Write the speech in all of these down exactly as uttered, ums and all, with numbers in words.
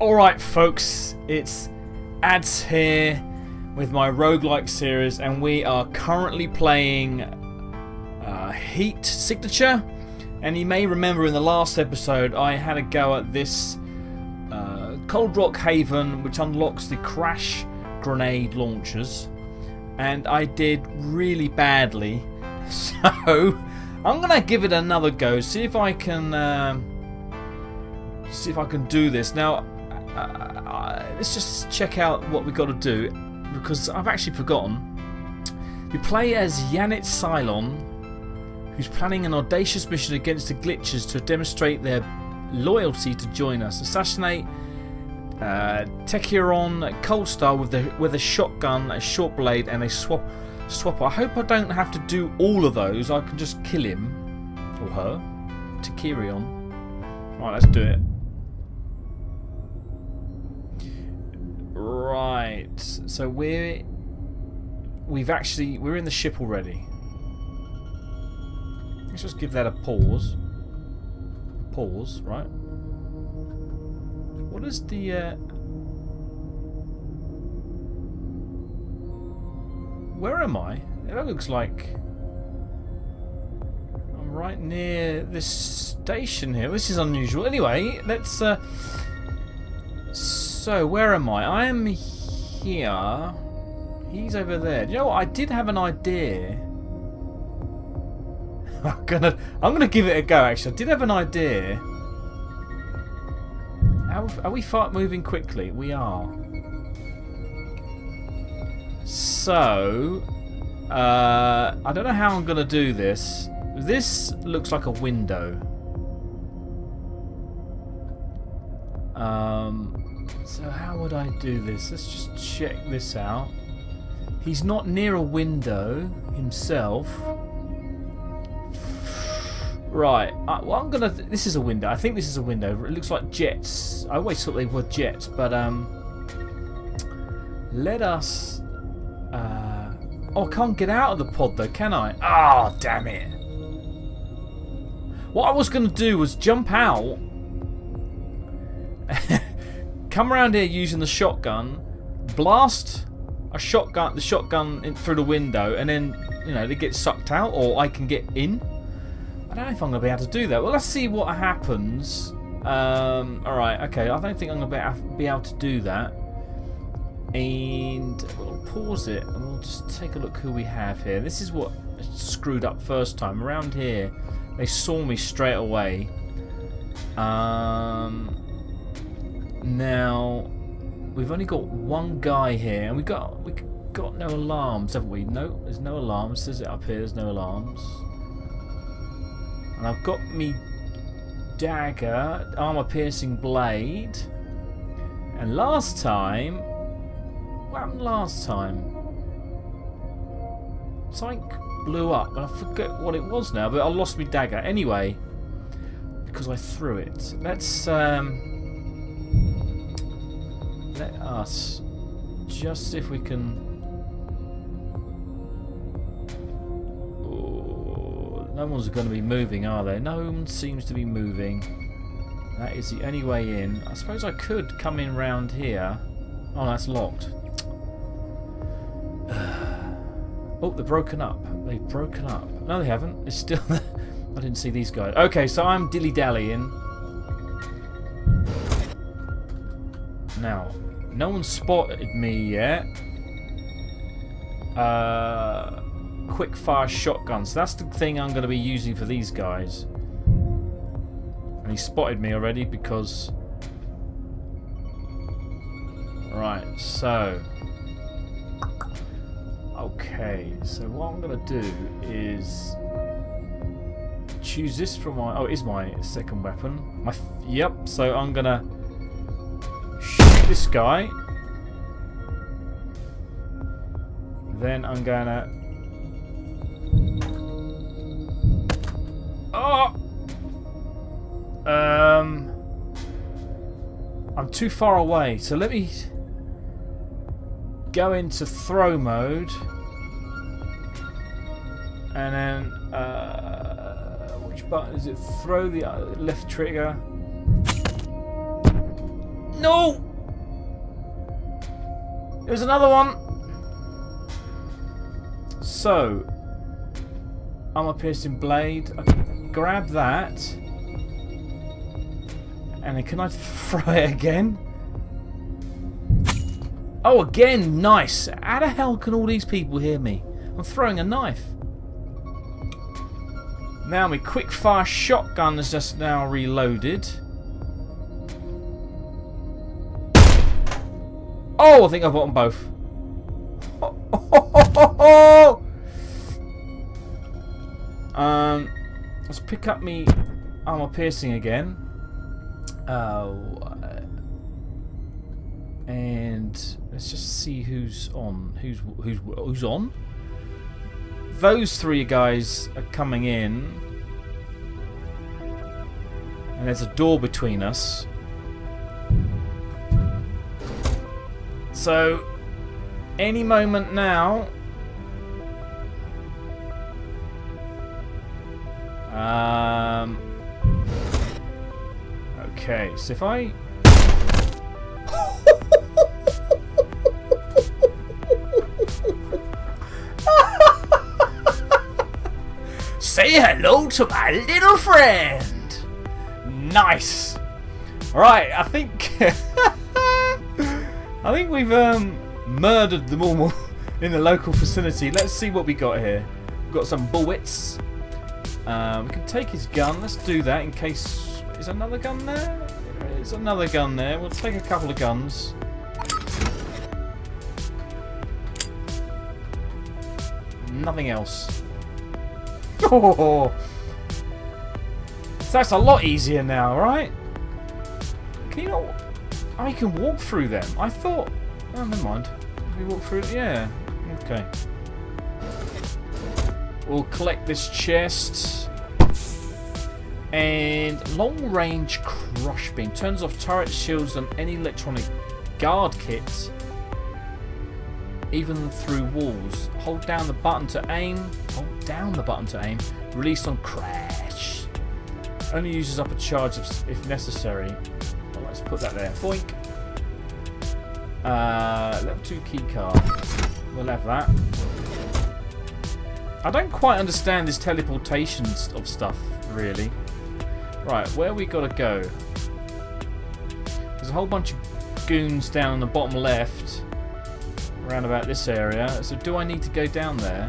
Alright folks, it's Ads here with my roguelike series, and we are currently playing uh, Heat Signature. And you may remember in the last episode I had a go at this uh, Cold Rock Haven, which unlocks the crash grenade launchers, and I did really badly, so I'm gonna give it another go, see if I can uh, see if I can do this. Now Uh, let's just check out what we've got to do, because I've actually forgotten. You play as Yannet Cylon, who's planning an audacious mission against the Glitchers to demonstrate their loyalty to join us. Assassinate uh, Tekirion Coldstar with the with a shotgun, a short blade, and a swap swapper. I hope I don't have to do all of those. I can just kill him or her. Tekirion. Right, let's do it. Right, so we're we've actually we're in the ship already. Let's just give that a pause. Pause, right? What is the? Uh, where am I? That looks like I'm right near this station here. This is unusual. Anyway, let's. Uh, So, where am I? I am here. He's over there. You know what? I did have an idea. I'm gonna, I'm gonna give it a go, actually. I did have an idea. Are, are we far moving quickly? We are. So, uh, I don't know how I'm gonna do this. This looks like a window. Um... So how would I do this? Let's just check this out. He's not near a window himself. Right. I, well, I'm gonna. Th this is a window. I think this is a window. It looks like jets. I always thought they were jets, but um. Let us. Uh, oh, I can't get out of the pod though, can I? Ah, oh, damn it! What I was gonna do was jump out. Come around here using the shotgun, blast a shotgun, the shotgun in, through the window, and then you know they get sucked out, or I can get in. I don't know if I'm gonna be able to do that. Well, let's see what happens. Um, all right, okay. I don't think I'm gonna be, be able to do that. And we'll pause it, and we'll just take a look who we have here. This is what screwed up first time around here. They saw me straight away. Um. Now we've only got one guy here, and we got we got no alarms, haven't we? No, there's no alarms. Says it up here. There's no alarms. And I've got me dagger, armor-piercing blade. And last time, what happened last time? Something blew up, and I forget what it was now. But I lost me dagger anyway because I threw it. Let's um. Let us just see if we can. Oh, no one's going to be moving, are they? No one seems to be moving. That is the only way in. I suppose I could come in round here. Oh, that's locked. Oh, they're broken up. They've broken up. No, they haven't. It's still. I didn't see these guys. Okay, so I'm dilly-dallying. Now. No one spotted me yet. Uh, quick fire shotgun. So that's the thing I'm going to be using for these guys. And he spotted me already because. Right, so. Okay, so what I'm going to do is. Choose this from my. Oh, it is my second weapon. My. F yep, so I'm going to. This guy, then I'm gonna. Oh, um, I'm too far away, so let me go into throw mode, and then uh, which button is it? Throw the left trigger. No! There's another one! So, armor piercing blade. I can grab that. And then can I throw it again? Oh, again! Nice! How the hell can all these people hear me? I'm throwing a knife. Now my quick fire shotgun is just now reloaded. Oh, I think I've got them both. Oh, oh, oh, oh, oh, oh. Um, let's pick up me armor piercing again. Oh, uh, and let's just see who's on. Who's who's who's on? Those three guys are coming in, and there's a door between us. So, any moment now. Um. Okay, so if I. Say hello to my little friend. Nice. All right, I think I think we've um, murdered them all in the local vicinity. Let's see what we got here. We've got some bullets. Um, we can take his gun. Let's do that in case. Is another gun there? There's another gun there. We'll take a couple of guns. Nothing else. Oh, so that's a lot easier now, right? Can you not? I can walk through them. I thought. Oh, never mind. We walk through it. Yeah. Okay. We'll collect this chest. And long-range crush beam turns off turret shields and any electronic guard kit, even through walls. Hold down the button to aim. Hold down the button to aim. Released on crash. Only uses up a charge if, if necessary. Well, let's put that there. Boink. Uh, level two key card. We'll have that. I don't quite understand this teleportation of stuff, really. Right, where we gotta go? There's a whole bunch of goons down on the bottom left. Around about this area. So do I need to go down there?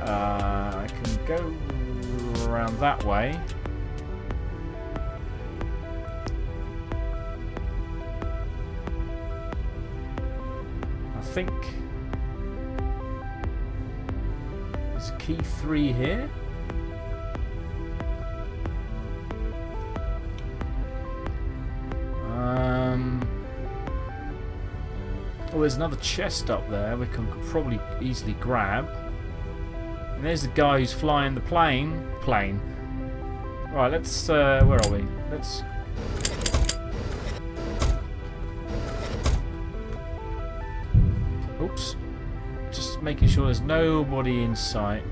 Uh, I can go around that way. I think there's key three here. Oh, there's another chest up there we can probably easily grab. And there's the guy who's flying the plane. Plane. Right, let's. Uh, where are we? Let's. Oops. Just making sure there's nobody in sight.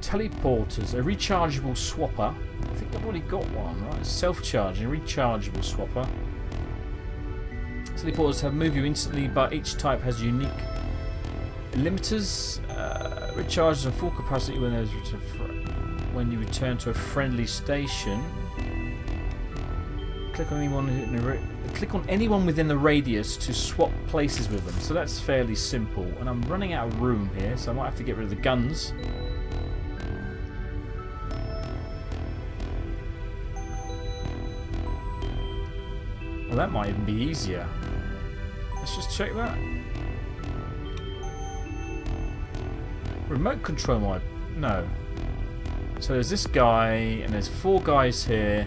Teleporters. A rechargeable swapper. I think I've already got one, right? Self-charging. Rechargeable swapper. Teleporters have move you instantly, but each type has unique limiters. Uh, recharges on full capacity when there's when you return to a friendly station. Click on anyone in the click on anyone within the radius to swap places with them. So that's fairly simple. And I'm running out of room here, so I might have to get rid of the guns. Well, that might even be easier. Let's just check that. Remote control mod. No. So there's this guy, and there's four guys here.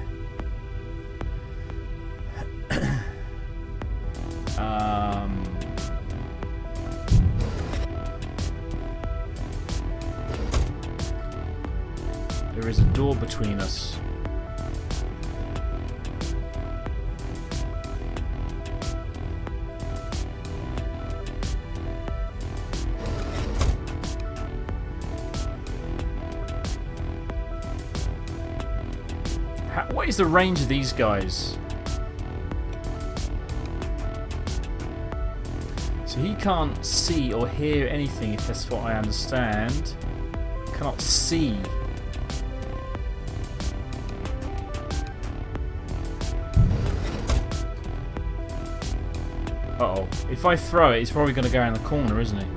um. There is a door between us. How, what is the range of these guys? So he can't see or hear anything, if that's what I understand. Cannot see. Uh-oh. If I throw it, it's probably going to go in the corner, isn't it?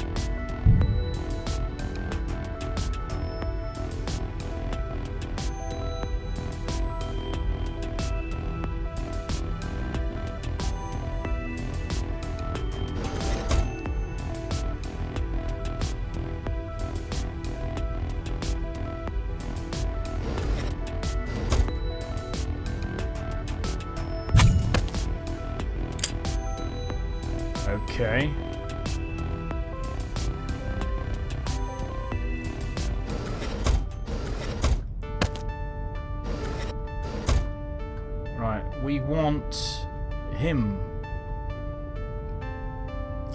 Okay. Right, we want him.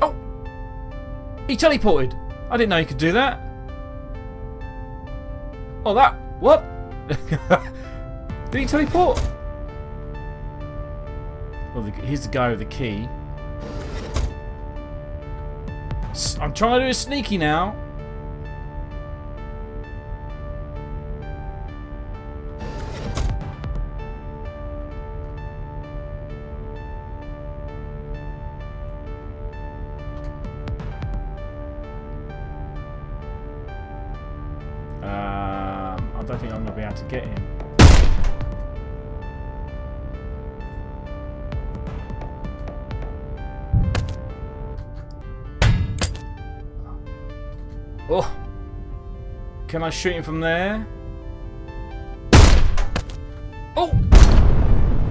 Oh! He teleported! I didn't know he could do that. Oh, that. What? Did he teleport? Well, the, here's the guy with the key. I'm trying to do a sneaky now. Um, I don't think I'm going to be able to get him. Oh, can I shoot him from there? Oh,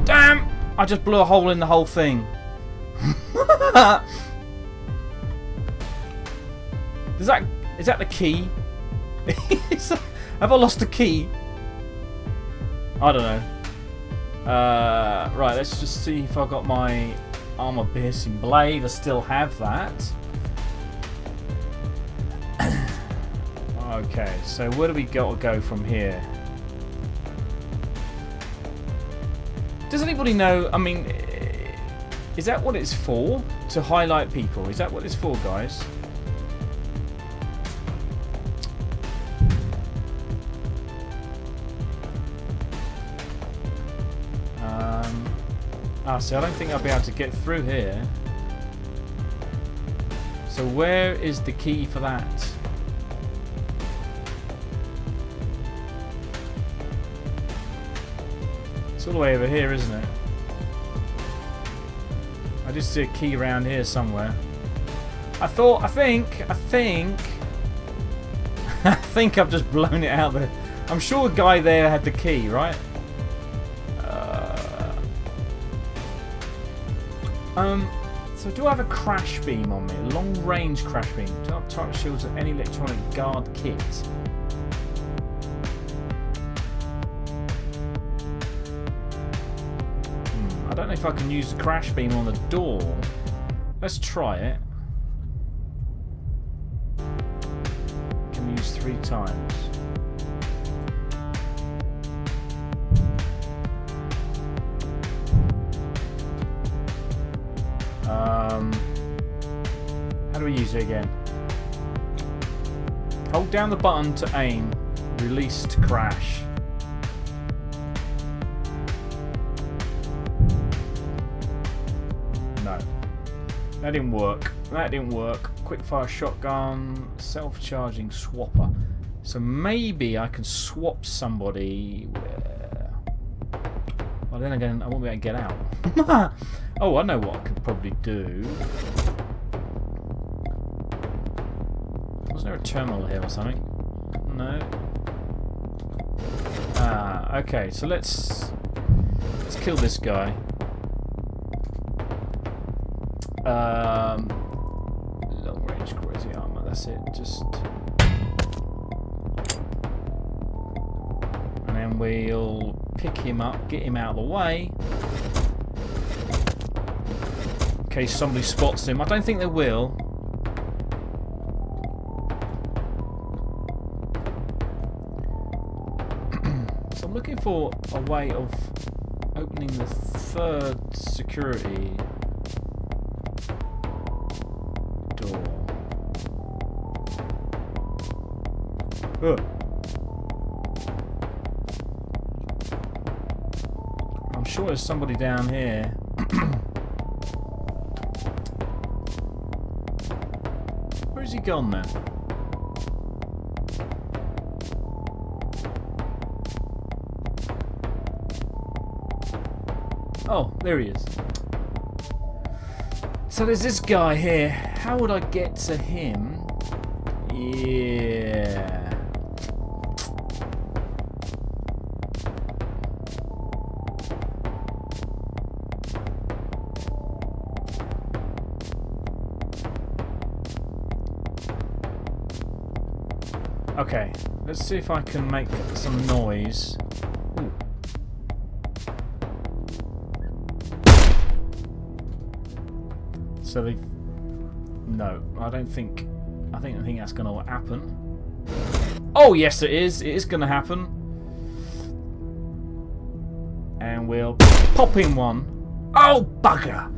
damn! I just blew a hole in the whole thing. Is that is that the key? Have I lost the key? I don't know. Uh, right, let's just see if I got my armor-piercing blade. I still have that. Okay, so where do we got to go from here? Does anybody know? I mean, is that what it's for? To highlight people? Is that what it's for, guys? Um, ah, so I don't think I'll be able to get through here. So where is the key for that? It's all the way over here, isn't it? I just see a key around here somewhere. I thought, I think, I think, I think I've just blown it out there. I'm sure the guy there had the key, right? Uh, um, so do I have a crash beam on me? A long-range crash beam. Do I have tight shields or any electronic guard kit? I don't know if I can use the crash beam on the door. Let's try it. Can we use three times? Um, how do we use it again? Hold down the button to aim. Release to crash. That didn't work. That didn't work. Quickfire shotgun, self-charging swapper. So maybe I can swap somebody. Where... Well, then again, I won't be able to get out. Oh, I know what I could probably do. Wasn't there a terminal here or something? No. Ah, okay. So let's let's kill this guy. Um, long range crazy armor, that's it, just... And then we'll pick him up, get him out of the way. In case somebody spots him, I don't think they will. So I'm looking for a way of opening the third security door. Ugh. I'm sure there's somebody down here. Where's he gone then? Oh, there he is. So there's this guy here. How would I get to him? Yeah. Okay, let's see if I can make some noise. Ooh. So they, no, I don't think, I think I think that's going to happen. Oh yes, it is. It is going to happen. And we'll pop in one. Oh bugger!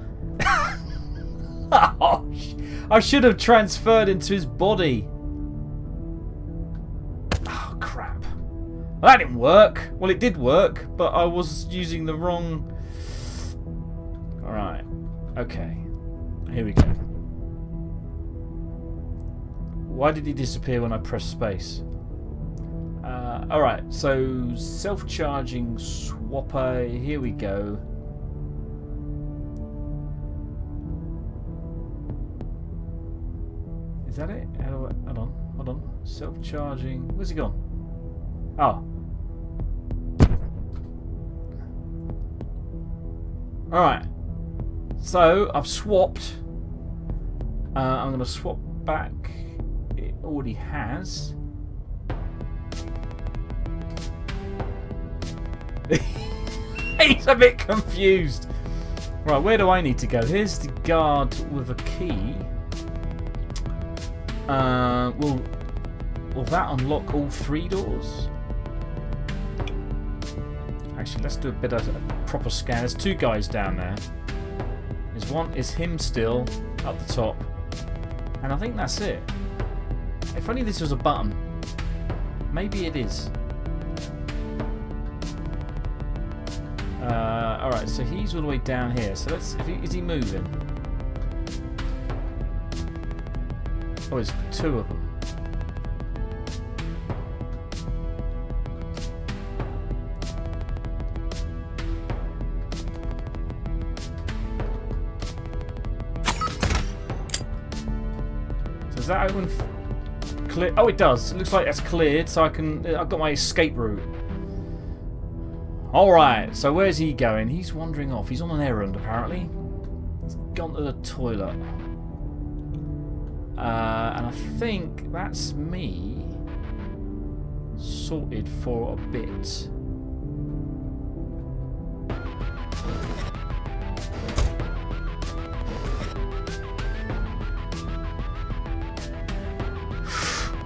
Oh, I should have transferred into his body. Oh crap! Well, that didn't work. Well, it did work, but I was using the wrong. All right. Okay. Here we go. Why did he disappear when I pressed space? Uh, Alright, so self-charging swapper, here we go. Is that it? How do I, hold on, hold on. Self-charging, where's he gone? Oh. Alright, so I've swapped. Uh, I'm going to swap back. It already has. He's a bit confused. Right, where do I need to go? Here's the guard with a key. Uh, will, will that unlock all three doors? Actually, let's do a bit of a proper scan. There's two guys down there. There's one, is him still up the top. And I think that's it. If only this was a button. Maybe it is. Uh, Alright, so he's all the way down here. So let's. If he, is he moving? Oh, there's two of them. Does that open? Clear? Oh, it does. It looks like that's cleared, so I can. I've got my escape route. All right. So where's he going? He's wandering off. He's on an errand, apparently. He's gone to the toilet. Uh, and I think that's me sorted for a bit.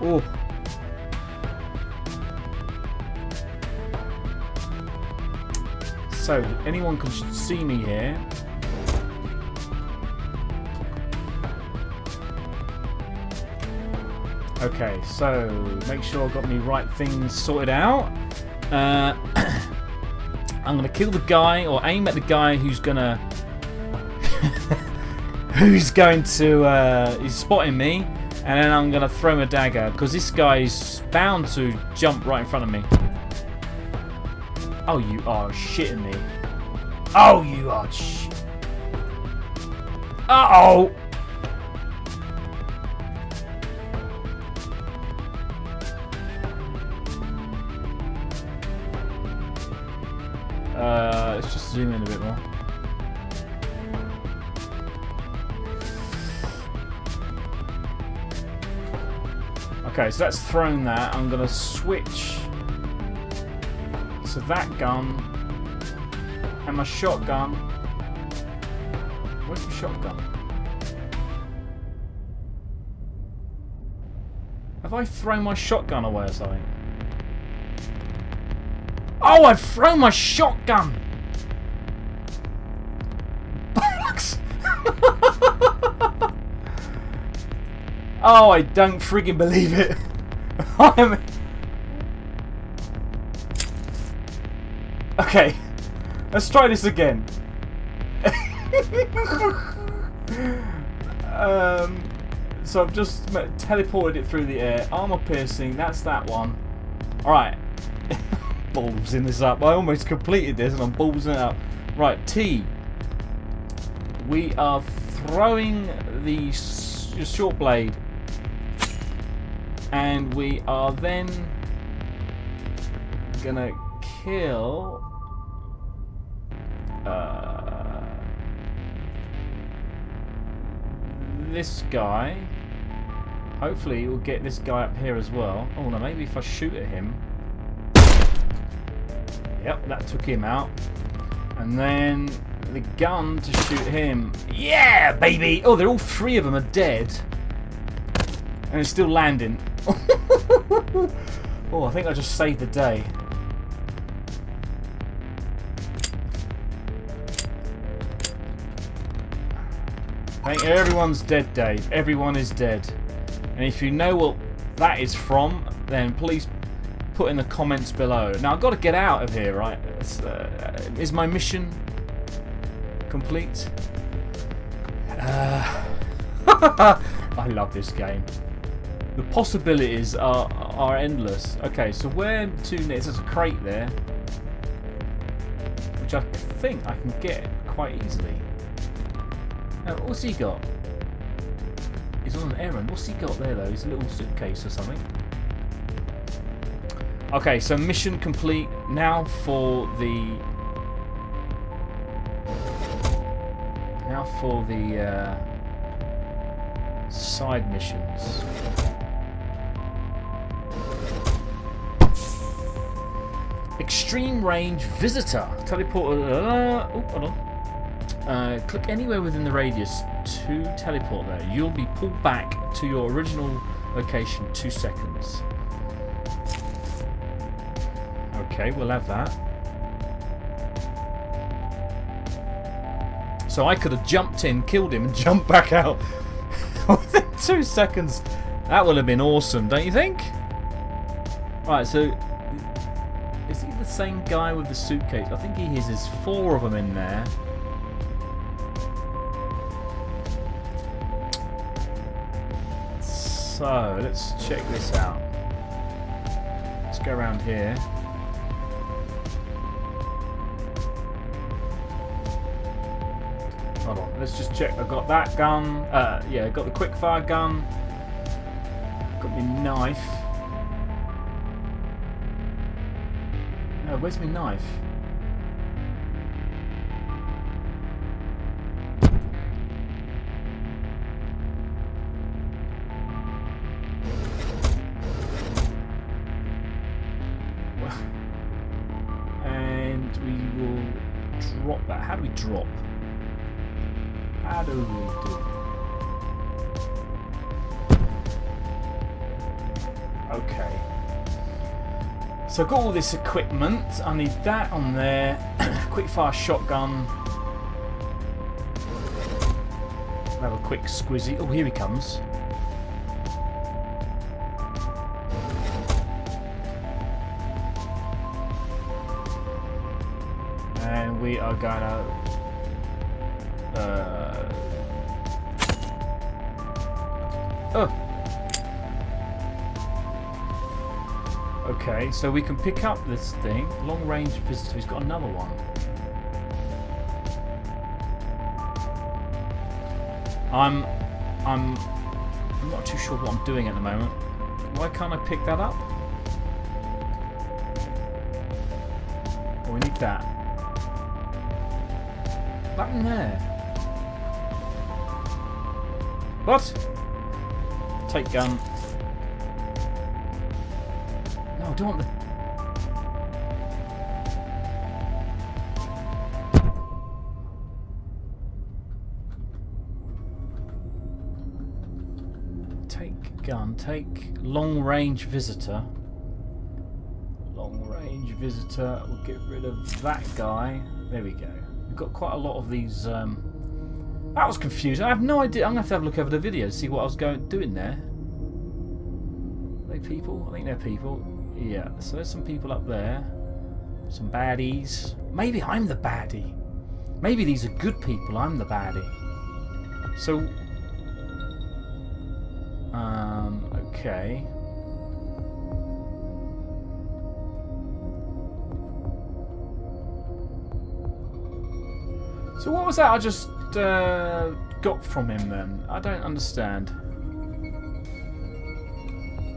Oh. So, anyone can see me here. Okay, so make sure I've got my right things sorted out. Uh, I'm gonna kill the guy, or aim at the guy who's gonna, who's going to, uh, he's spotting me. And then I'm going to throw him a dagger, because this guy's bound to jump right in front of me. Oh, you are shitting me. Oh, you are sh... Uh-oh! Uh, let's just zoom in a bit more. Okay, so that's thrown that. I'm going to switch to that gun and my shotgun. Where's my shotgun? Have I thrown my shotgun away or something? Oh, I've thrown my shotgun! Bollocks! Oh, I don't friggin' believe it. I'm... Okay, let's try this again. um, so I've just teleported it through the air. Armor piercing, that's that one. Alright. Ballsing this up. I almost completed this and I'm ballsing it up. Right, T. We are throwing the short blade. And we are then gonna kill. Uh, this guy. Hopefully we'll get this guy up here as well. Oh no, maybe if I shoot at him. Yep, that took him out. And then the gun to shoot him. Yeah, baby! Oh, they're all three of them are dead. And it's still landing. Oh, I think I just saved the day. I think everyone's dead, Dave. Everyone is dead. And if you know what that is from, then please put in the comments below. Now, I've got to get out of here, right? Uh, is my mission complete? Uh, I love this game. The possibilities are are endless. Okay, so where to next? There's a crate there, which I think I can get quite easily. Now, what's he got? He's on an errand. What's he got there though? His little suitcase or something. Okay, so mission complete now for the now for the uh, side missions. Extreme range visitor. Teleport. Uh, oh, hold on. Uh, click anywhere within the radius to teleport there. You'll be pulled back to your original location two seconds. Okay, we'll have that. So I could have jumped in, killed him, and jumped back out within two seconds. That would have been awesome, don't you think? Right, so is he the same guy with the suitcase? I think he is. There's four of them in there. So, let's check this out. Let's go around here. Hold on, let's just check. I've got that gun. Uh, yeah, I've got the quickfire gun. Got my knife. No, where's my knife? Drop. How do we do? Okay. So I've got all this equipment. I need that on there. Quickfire shotgun. Have a quick squizzy. Oh, here he comes. And we are gonna. Uh, oh. Okay, so we can pick up this thing. Long range visitor. He's got another one. I'm, I'm, I'm not too sure what I'm doing at the moment. Why can't I pick that up? Oh, we need that. That in there. What? Take gun. No, I don't want the... Take gun. Take long range visitor. Long range. Strange Visitor. We'll get rid of that guy. There we go. We've got quite a lot of these. Um... That was confusing. I have no idea. I'm going to have to have a look over the video to see what I was going doing there. Are they people? I think they're people. Yeah. So there's some people up there. Some baddies. Maybe I'm the baddie. Maybe these are good people. I'm the baddie. So. Um. Okay. So what was that I just uh, got from him then? I don't understand.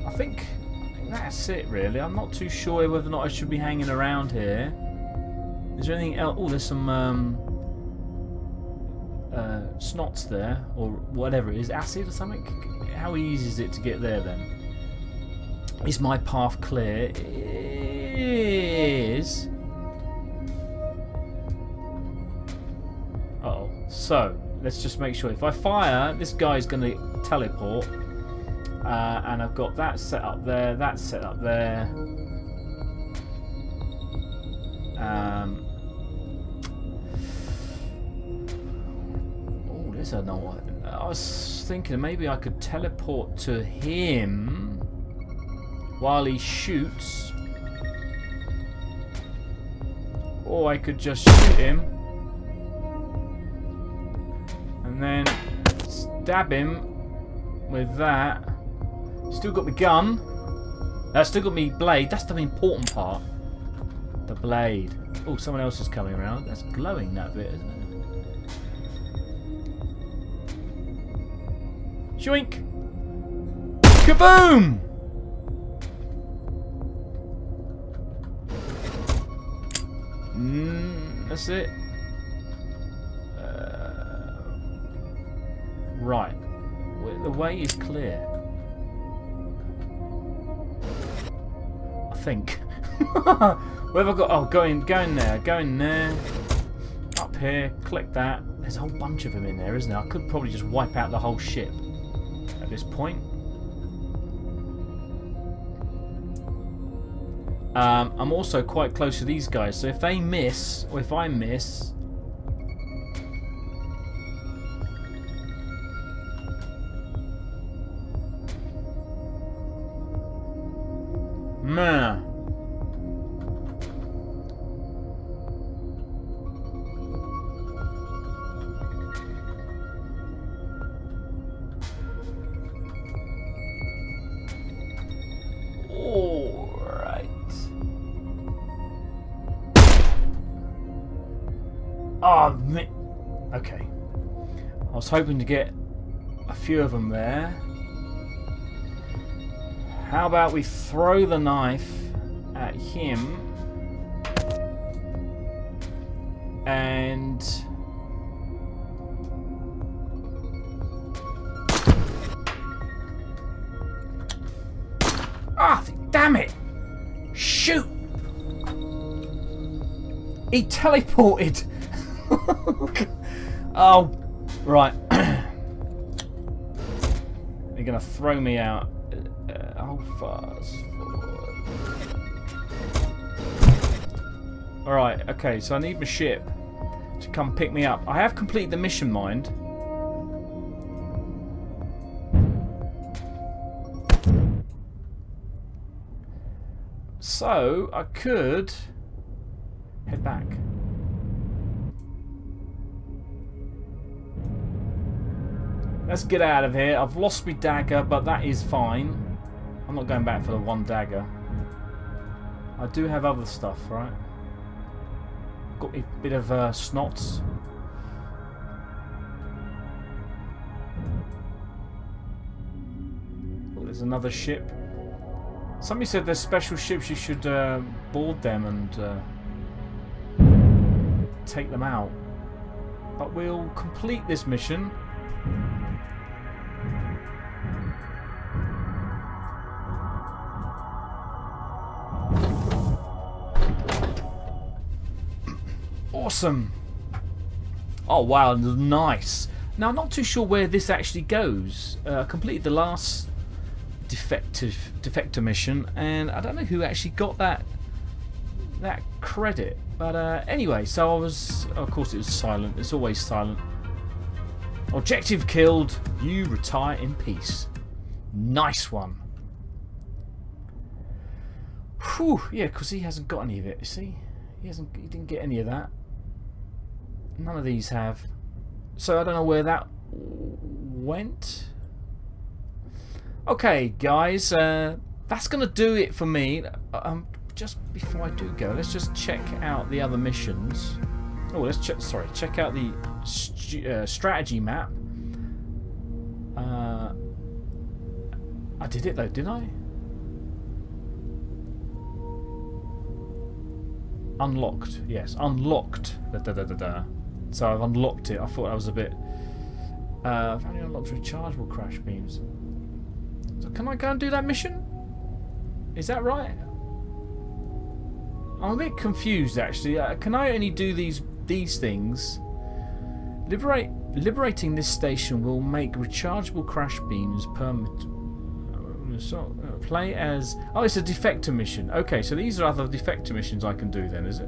I think, I think that's it really. I'm not too sure whether or not I should be hanging around here. Is there anything else? Oh, there's some um, uh, snots there, or whatever it is, acid or something? How easy is it to get there then? Is my path clear? It is. Uh-oh. So, let's just make sure. If I fire, this guy's going to teleport. Uh, and I've got that set up there, that set up there. Um. Oh, there's another one. I was thinking maybe I could teleport to him while he shoots. Or I could just shoot him. And then stab him with that. Still got my gun. I uh, still got my blade. That's the important part. The blade. Oh, someone else is coming around. That's glowing, that bit, isn't it? Shoink! Kaboom! Mm, that's it. Right, the way is clear. I think. Where have I got? Oh, go in, go in there, go in there. Up here, click that. There's a whole bunch of them in there, isn't there? I could probably just wipe out the whole ship at this point. Um, I'm also quite close to these guys, so if they miss, or if I miss. Nah. All right. Oh, man. Okay. I was hoping to get a few of them there. How about we throw the knife at him and ah, damn it! Shoot! He teleported. Oh, right. They're gonna throw me out. How fast forward. Alright, okay, so I need my ship to come pick me up. I have completed the mission, mind. So, I could head back. Let's get out of here. I've lost my dagger, but that is fine. I'm not going back for the one dagger. I do have other stuff, right? Got a bit of uh, snots. Oh, there's another ship. Somebody said there's special ships. You should uh, board them and uh, take them out. But we'll complete this mission. Awesome. Oh wow, nice. Now I'm not too sure where this actually goes. Uh, I completed the last defective defector mission and I don't know who actually got that that credit. But uh, anyway, so I was... Of course it was silent. It's always silent. Objective killed. You retire in peace. Nice one. Whew. Yeah, because he hasn't got any of it, you see? He hasn't. He didn't get any of that. None of these have. So I don't know where that went. Okay, guys. Uh, that's going to do it for me. Um, just before I do go, let's just check out the other missions. Oh, let's check. Sorry, check out the st uh, strategy map. Uh, I did it though, didn't I? Unlocked. Yes, unlocked. Da, da, da, da, da. So I've unlocked it. I thought that was a bit. Uh, I've only unlocked rechargeable crash beams. So can I go and do that mission? Is that right? I'm a bit confused actually. Uh, can I only do these these things? Liberate liberating this station will make rechargeable crash beams permanent. So, uh, play as... Oh, it's a defector mission. Okay, so these are other defector missions I can do then, is it?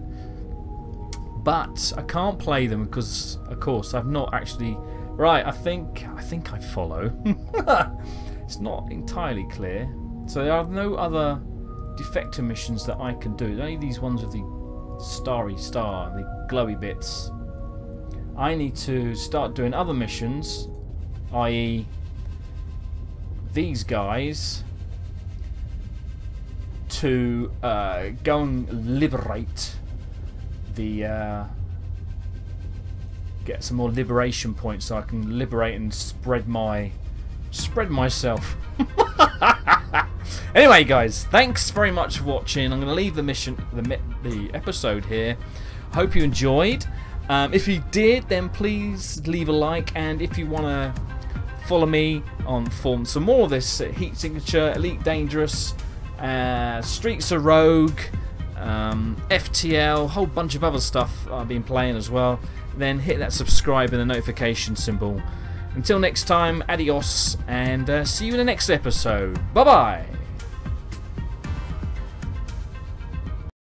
But I can't play them because, of course, I've not actually... Right, I think I think I follow. It's not entirely clear. So there are no other defector missions that I can do. There's only these ones with the starry star and the glowy bits. I need to start doing other missions, that is these guys, to uh, go and liberate the uh, get some more liberation points so I can liberate and spread my spread myself. Anyway, guys, thanks very much for watching. I'm going to leave the mission the the episode here. Hope you enjoyed. Um, if you did, then please leave a like, and if you want to follow me on form some more of this Heat Signature, Elite Dangerous, uh, Streets of Rogue, um, F T L, a whole bunch of other stuff I've been playing as well. Then hit that subscribe and the notification symbol. Until next time, adios, and uh, see you in the next episode. Bye bye.